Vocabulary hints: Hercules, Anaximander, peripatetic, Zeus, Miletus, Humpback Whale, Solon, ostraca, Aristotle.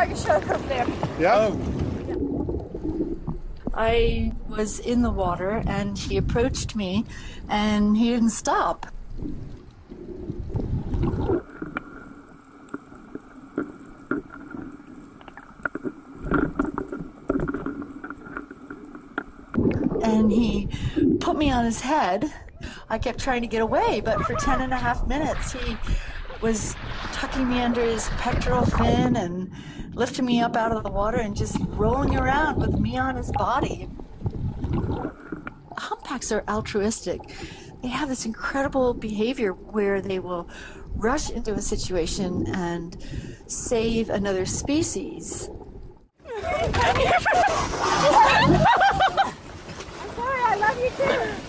tiger shark over there. Yeah? I was in the water and he approached me and he didn't stop. And he put me on his head. I kept trying to get away, but for 10.5 minutes he was tucking me under his pectoral fin and lifting me up out of the water and just rolling around with me on his body. Humpbacks are altruistic. They have this incredible behavior where they will rush into a situation and save another species. I'm sorry, I love you too.